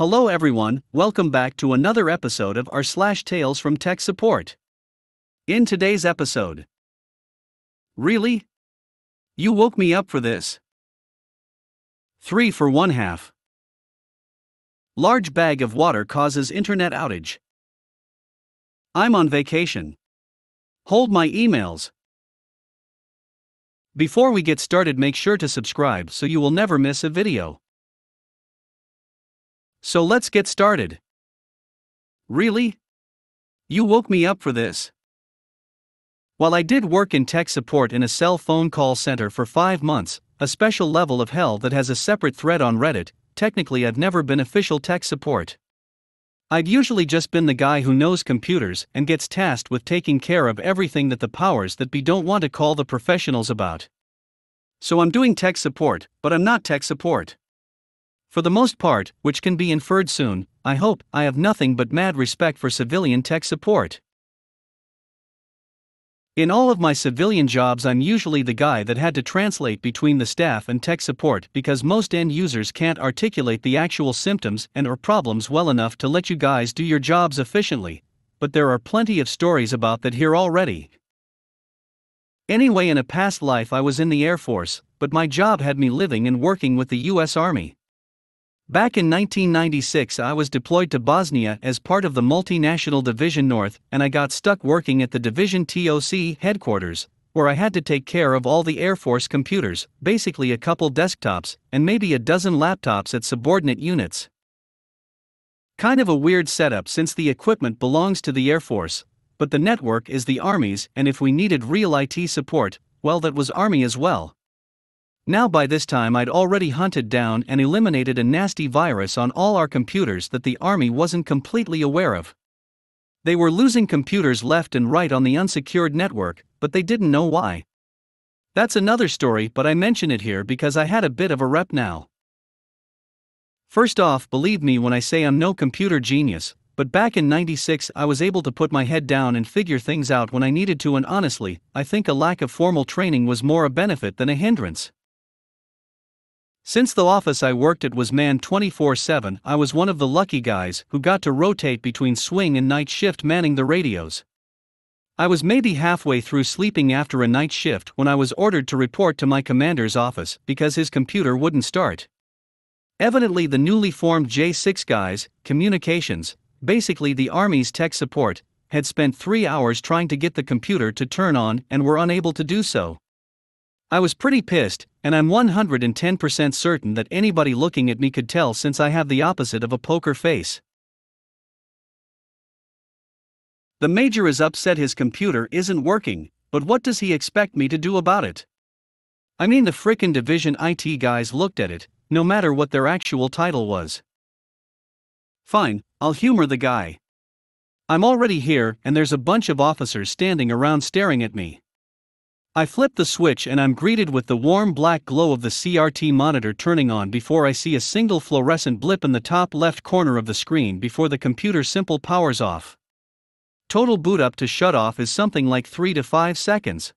Hello everyone, welcome back to another episode of r/tales from tech support. In today's episode. Really? You woke me up for this. 3 for 1/2. Large bag of water causes internet outage. I'm on vacation. Hold my emails. Before we get started, make sure to subscribe so you will never miss a video. So let's get started. Really? You woke me up for this. While I did work in tech support in a cell phone call center for 5 months, a special level of hell that has a separate thread on Reddit, technically I've never been official tech support. I've usually just been the guy who knows computers and gets tasked with taking care of everything that the powers that be don't want to call the professionals about. So I'm doing tech support, but I'm not tech support. For the most part, which can be inferred soon, I hope, I have nothing but mad respect for civilian tech support. In all of my civilian jobs, I'm usually the guy that had to translate between the staff and tech support because most end users can't articulate the actual symptoms and/or problems well enough to let you guys do your jobs efficiently, but there are plenty of stories about that here already. Anyway, in a past life I was in the Air Force, but my job had me living and working with the US Army. Back in 1996 I was deployed to Bosnia as part of the Multinational Division North, and I got stuck working at the Division TOC headquarters, where I had to take care of all the Air Force computers, basically a couple desktops, and maybe a dozen laptops at subordinate units. Kind of a weird setup since the equipment belongs to the Air Force, but the network is the Army's, and if we needed real IT support, well, that was Army as well. Now by this time I'd already hunted down and eliminated a nasty virus on all our computers that the Army wasn't completely aware of. They were losing computers left and right on the unsecured network, but they didn't know why. That's another story, but I mention it here because I had a bit of a rep now. First off, believe me when I say I'm no computer genius, but back in '96 I was able to put my head down and figure things out when I needed to, and honestly, I think a lack of formal training was more a benefit than a hindrance. Since the office I worked at was manned 24/7, I was one of the lucky guys who got to rotate between swing and night shift manning the radios. I was maybe halfway through sleeping after a night shift when I was ordered to report to my commander's office because his computer wouldn't start. Evidently the newly formed J6 guys, communications, basically the Army's tech support, had spent 3 hours trying to get the computer to turn on and were unable to do so. I was pretty pissed, and I'm 110% certain that anybody looking at me could tell since I have the opposite of a poker face. The major is upset his computer isn't working, but what does he expect me to do about it? I mean, the frickin' division IT guys looked at it, no matter what their actual title was. Fine, I'll humor the guy. I'm already here, and there's a bunch of officers standing around staring at me. I flip the switch and I'm greeted with the warm black glow of the CRT monitor turning on before I see a single fluorescent blip in the top left corner of the screen before the computer simply powers off. Total boot up to shut off is something like 3 to 5 seconds.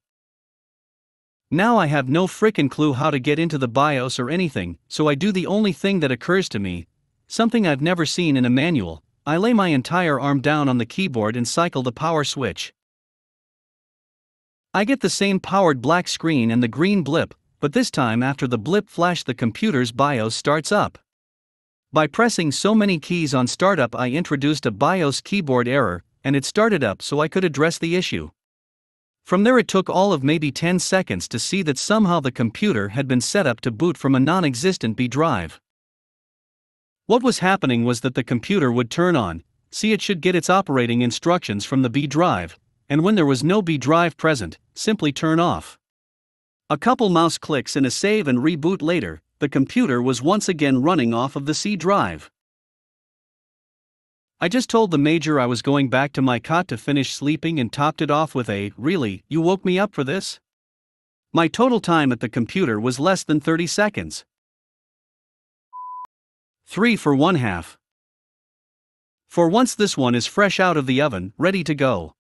Now I have no frickin' clue how to get into the BIOS or anything, so I do the only thing that occurs to me, something I've never seen in a manual. I lay my entire arm down on the keyboard and cycle the power switch. I get the same powered black screen and the green blip, but this time after the blip flash the computer's BIOS starts up. By pressing so many keys on startup I introduced a BIOS keyboard error, and it started up so I could address the issue. From there it took all of maybe 10 seconds to see that somehow the computer had been set up to boot from a non-existent B drive. What was happening was that the computer would turn on, see it should get its operating instructions from the B drive, and when there was no B drive present, simply turn off. A couple mouse clicks and a save and reboot later, the computer was once again running off of the C drive. I just told the major I was going back to my cot to finish sleeping and topped it off with a, really, you woke me up for this? My total time at the computer was less than 30 seconds. 3 for 1/2. For once this one is fresh out of the oven, ready to go.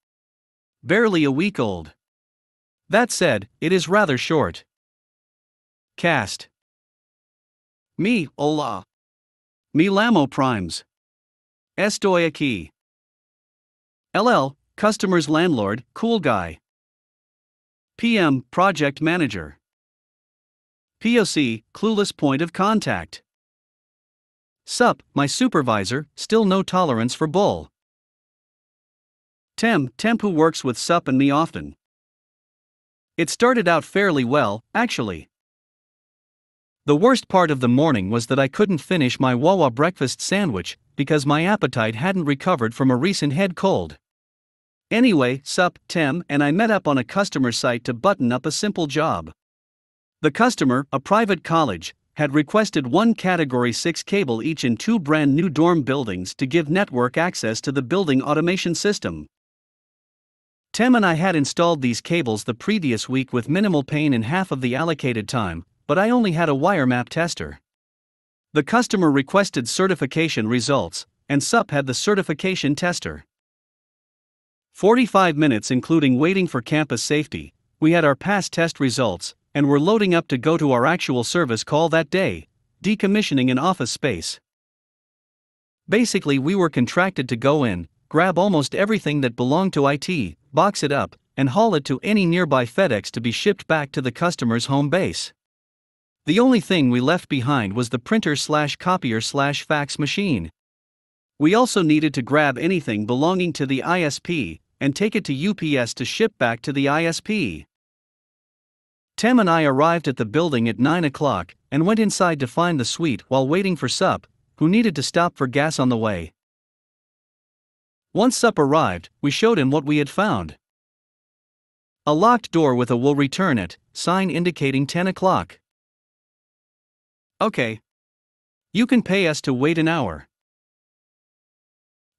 Barely a week old. That said, it is rather short. Cast. Me, hola. Milamo Primes. Estoy aquí. LL, Customer's Landlord, Cool Guy. PM, Project Manager. POC, Clueless Point of Contact. Sup, My Supervisor, Still No Tolerance for Bull. Tem, Temp who works with Sup and me often. It started out fairly well, actually. The worst part of the morning was that I couldn't finish my Wawa breakfast sandwich because my appetite hadn't recovered from a recent head cold. Anyway, Sup, Tem, and I met up on a customer site to button up a simple job. The customer, a private college, had requested one Category 6 cable each in two brand new dorm buildings to give network access to the building automation system. Tem and I had installed these cables the previous week with minimal pain in half of the allocated time, but I only had a wire map tester. The customer requested certification results, and Sup had the certification tester. 45 minutes including waiting for campus safety, we had our past test results, and we're loading up to go to our actual service call that day, decommissioning an office space. Basically we were contracted to go in, grab almost everything that belonged to IT, box it up, and haul it to any nearby FedEx to be shipped back to the customer's home base. The only thing we left behind was the printer/copier/fax machine. We also needed to grab anything belonging to the ISP, and take it to UPS to ship back to the ISP. Tem and I arrived at the building at 9 o'clock and went inside to find the suite while waiting for Sup, who needed to stop for gas on the way. Once Sup arrived, we showed him what we had found. A locked door with a "We'll return at" sign indicating 10 o'clock. Okay. You can pay us to wait an hour.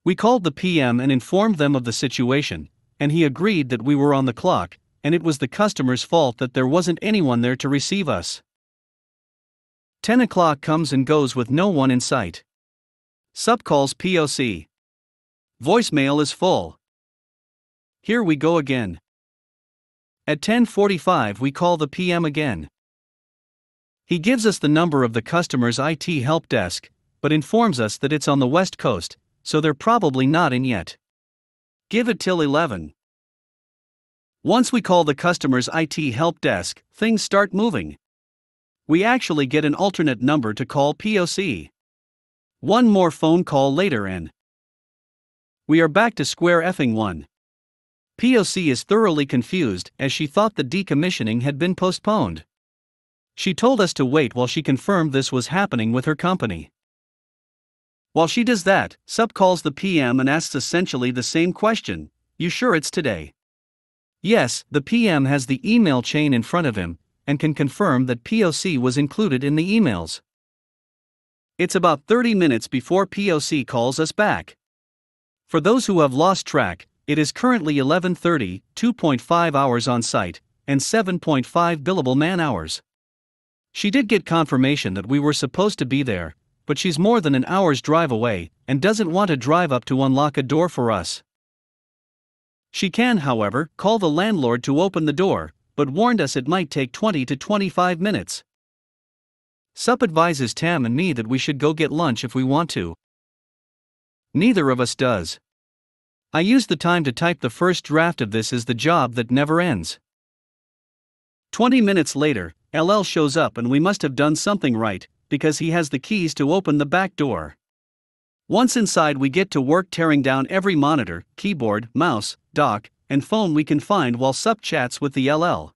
We called the PM and informed them of the situation, and he agreed that we were on the clock, and it was the customer's fault that there wasn't anyone there to receive us. 10 o'clock comes and goes with no one in sight. Sup calls POC. Voicemail is full. Here we go again. At 10:45 we call the PM again. He gives us the number of the customer's IT help desk, but informs us that it's on the West Coast, so they're probably not in yet. Give it till 11. Once we call the customer's IT help desk, things start moving. We actually get an alternate number to call POC. One more phone call later and we are back to square effing one. POC is thoroughly confused as she thought the decommissioning had been postponed. She told us to wait while she confirmed this was happening with her company. While she does that, Sup calls the PM and asks essentially the same question, "You sure it's today?" Yes, the PM has the email chain in front of him, and can confirm that POC was included in the emails. It's about 30 minutes before POC calls us back. For those who have lost track, it is currently 11:30, 2.5 hours on site, and 7.5 billable man-hours. She did get confirmation that we were supposed to be there, but she's more than an hour's drive away, and doesn't want to drive up to unlock a door for us. She can, however, call the landlord to open the door, but warned us it might take 20 to 25 minutes. Sup advises Tam and me that we should go get lunch if we want to. Neither of us does. I used the time to type the first draft of this is the job that never ends. 20 minutes later, LL shows up and we must have done something right, because he has the keys to open the back door. Once inside we get to work tearing down every monitor, keyboard, mouse, dock, and phone we can find while Sup chats with the LL.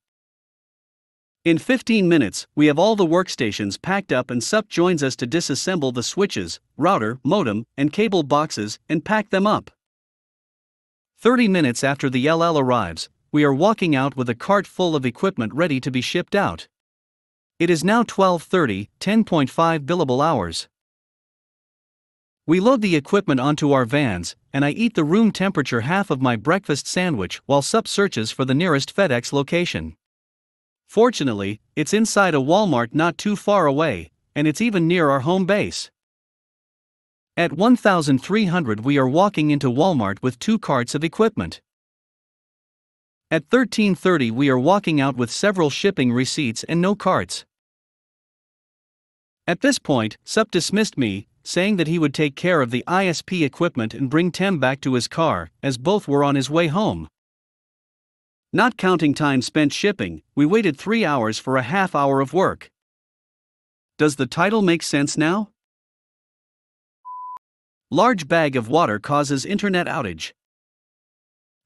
In 15 minutes, we have all the workstations packed up and Sup joins us to disassemble the switches, router, modem, and cable boxes and pack them up. 30 minutes after the LL arrives, we are walking out with a cart full of equipment ready to be shipped out. It is now 12:30, 10.5 billable hours. We load the equipment onto our vans, and I eat the room temperature half of my breakfast sandwich while Sup searches for the nearest FedEx location. Fortunately, it's inside a Walmart not too far away, and it's even near our home base. At 1300 we are walking into Walmart with two carts of equipment. At 1330 we are walking out with several shipping receipts and no carts. At this point, Sup dismissed me, saying that he would take care of the ISP equipment and bring Tem back to his car, as both were on his way home. Not counting time spent shipping, we waited 3 hours for a half hour of work. Does the title make sense now? Large bag of water causes internet outage.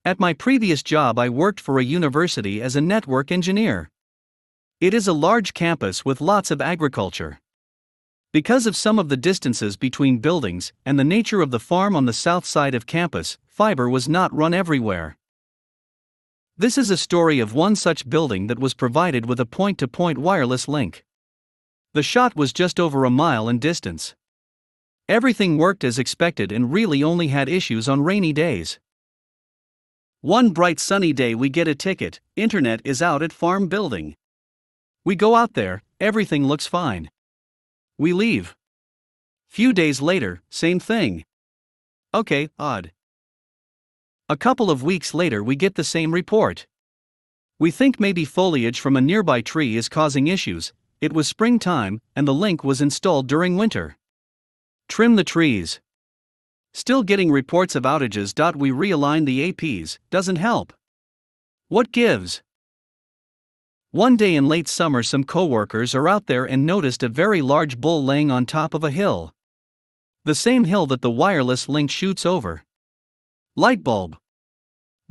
At my previous job, I worked for a university as a network engineer. It is a large campus with lots of agriculture. Because of some of the distances between buildings and the nature of the farm on the south side of campus, fiber was not run everywhere. This is a story of one such building that was provided with a point-to-point wireless link. The shot was just over a mile in distance. Everything worked as expected and really only had issues on rainy days. One bright sunny day we get a ticket, internet is out at farm building. We go out there, everything looks fine. We leave. Few days later, same thing. Okay, odd. A couple of weeks later we get the same report. We think maybe foliage from a nearby tree is causing issues. It was springtime, and the link was installed during winter. Trim the trees. Still getting reports of outages. We realign the APs, doesn't help. What gives? One day in late summer some co-workers are out there and noticed a very large bull laying on top of a hill. The same hill that the wireless link shoots over. Light bulb.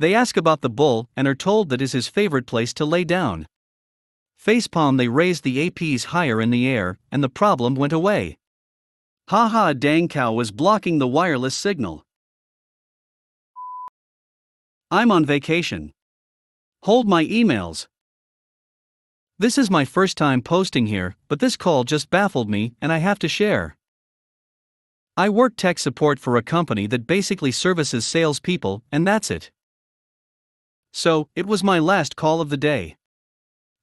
They ask about the bull and are told that is his favorite place to lay down. Facepalm, they raised the APs higher in the air and the problem went away. Haha, dang cow was blocking the wireless signal. I'm on vacation. Hold my emails. This is my first time posting here, but this call just baffled me and I have to share. I work tech support for a company that basically services salespeople, and that's it. So, it was my last call of the day.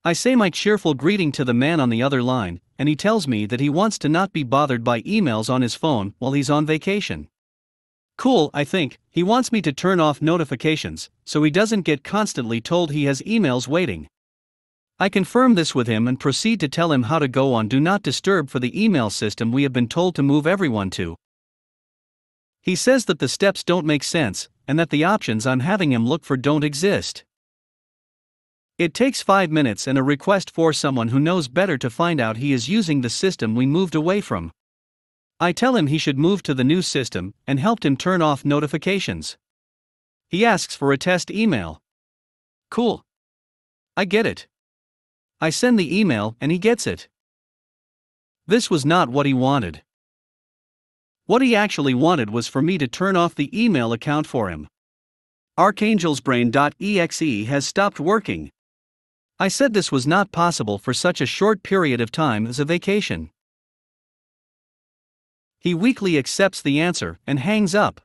I say my cheerful greeting to the man on the other line, and he tells me that he wants to not be bothered by emails on his phone while he's on vacation. Cool, I think. He wants me to turn off notifications, so he doesn't get constantly told he has emails waiting. I confirm this with him and proceed to tell him how to go on Do Not Disturb for the email system we have been told to move everyone to. He says that the steps don't make sense, and that the options I'm having him look for don't exist. It takes 5 minutes and a request for someone who knows better to find out he is using the system we moved away from. I tell him he should move to the new system and helped him turn off notifications. He asks for a test email. Cool. I get it. I send the email and he gets it. This was not what he wanted. What he actually wanted was for me to turn off the email account for him. Archangelsbrain.exe has stopped working. I said this was not possible for such a short period of time as a vacation. He weakly accepts the answer and hangs up.